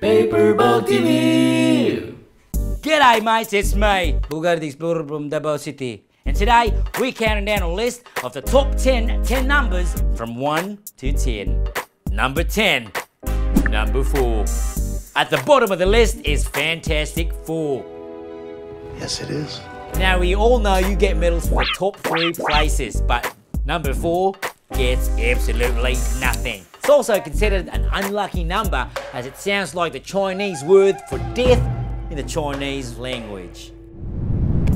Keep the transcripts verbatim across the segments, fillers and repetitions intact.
Paperball T V! G'day mates, it's me, Bogart the Explorer from Davao City. And today, we're counting down a list of the top ten, ten numbers from one to ten. Number ten. Number four. At the bottom of the list is Fantastic Four. Yes, it is. Now, we all know you get medals for the top three places, but number four gets absolutely nothing. It's also considered an unlucky number as it sounds like the Chinese word for death in the Chinese language.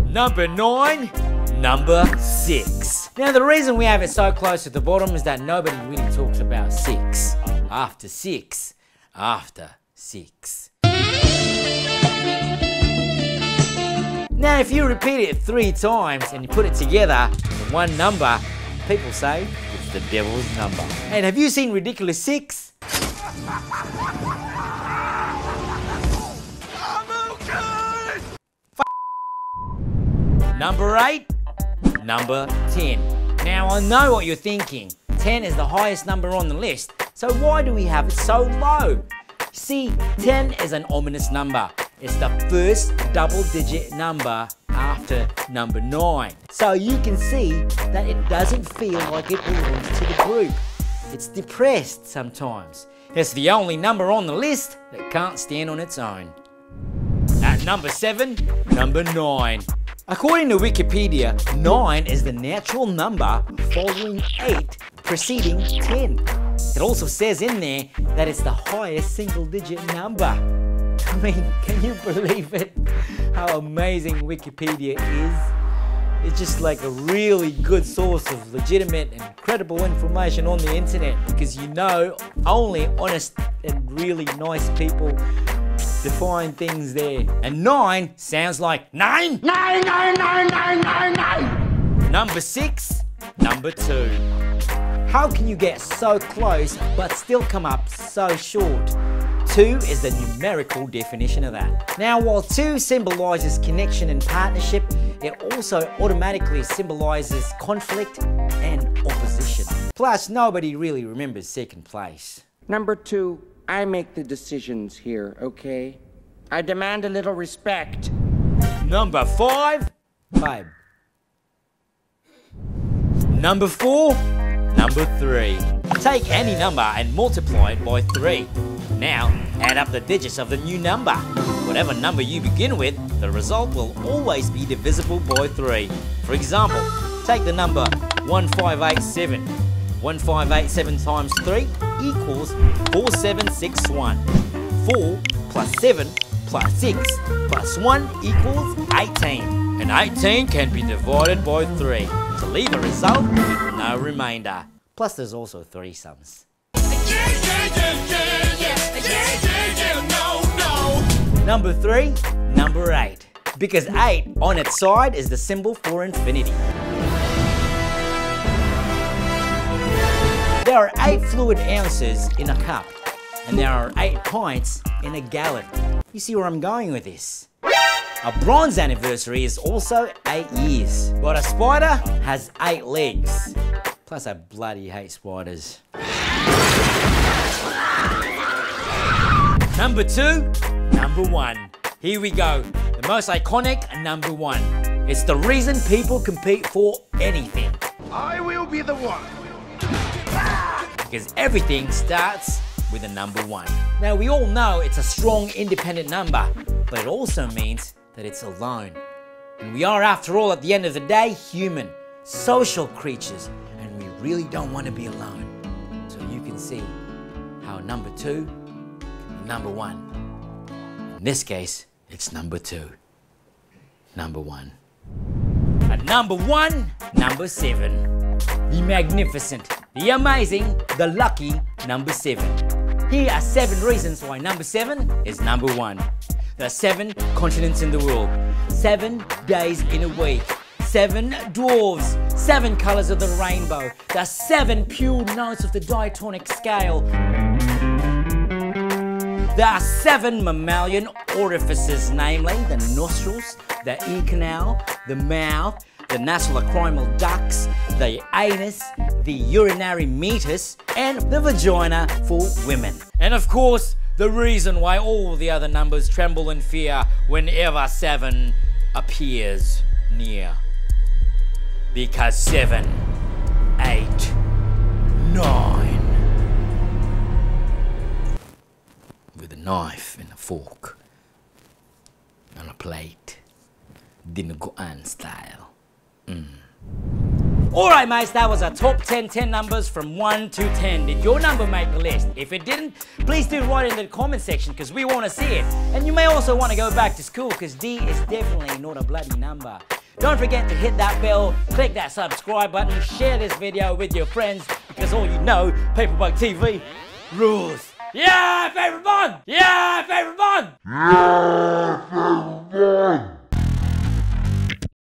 Number nine, number six. Now the reason we have it so close to the bottom is that nobody really talks about six. After six, after six. Now if you repeat it three times and you put it together in one number, people say, the devil's number. And have you seen Ridiculous six? I'm okay. F number eight, number ten. Now I know what you're thinking. ten is the highest number on the list, so why do we have it so low? See, ten is an ominous number. It's the first double-digit number after number nine. So you can see that it doesn't feel like it belongs to the group. It's depressed sometimes. It's the only number on the list that can't stand on its own. At number seven, number nine. According to Wikipedia, nine is the natural number following eight, preceding ten. It also says in there that it's the highest single-digit number. I mean, can you believe it? How amazing Wikipedia is. It's just like a really good source of legitimate and credible information on the internet, because you know only honest and really nice people define things there. And nine sounds like nine! Nine, nine, nine, nine, nine, nine! Number six, number two. How can you get so close but still come up so short? two is the numerical definition of that. Now while two symbolises connection and partnership, it also automatically symbolises conflict and opposition. Plus nobody really remembers second place. Number two, I make the decisions here, okay? I demand a little respect. Number five, five. Number four, number three. Take any number and multiply it by three. Now, add up the digits of the new number. Whatever number you begin with, the result will always be divisible by three. For example, take the number one five eight seven. one five eight seven times three equals four seven six one. four plus seven plus six plus one equals eighteen. And eighteen can be divided by three to leave a result with no remainder. Plus there's also three sums. Yeah, yeah, yeah, yeah. Yeah, yeah, yeah, no, no. Number three, number eight. Because eight on its side is the symbol for infinity. There are eight fluid ounces in a cup, and there are eight pints in a gallon. You see where I'm going with this? A bronze anniversary is also eight years, but a spider has eight legs. Plus I bloody hate spiders. Number two, number one. Here we go, the most iconic number one. It's the reason people compete for anything. I will be the one. Because everything starts with a number one. Now we all know it's a strong independent number, but it also means that it's alone. And we are, after all, at the end of the day, human, social creatures, and we really don't want to be alone. So you can see how number two, number one. In this case, it's number two. Number one. At number one, number seven. The magnificent, the amazing, the lucky number seven. Here are seven reasons why number seven is number one. There are seven continents in the world, seven days in a week, seven dwarves, seven colors of the rainbow, there are seven pure notes of the diatonic scale. There are seven mammalian orifices, namely the nostrils, the ear canal, the mouth, the nasolacrimal ducts, the anus, the urinary meatus, and the vagina for women. And of course, The reason why all the other numbers tremble in fear whenever seven appears near. Because seven, eight, nine. With a knife and a fork and a plate. Dinuguan style. Mm. Alright mates, that was our top ten, ten numbers from one to ten. Did your number make the list? If it didn't, please do write in the comment section because we want to see it. And you may also want to go back to school because D is definitely not a bloody number. Don't forget to hit that bell, click that subscribe button, share this video with your friends because all you know, Paperball T V rules. Yeah, Paperball! Yeah, Paperball! Yeah, Paperball!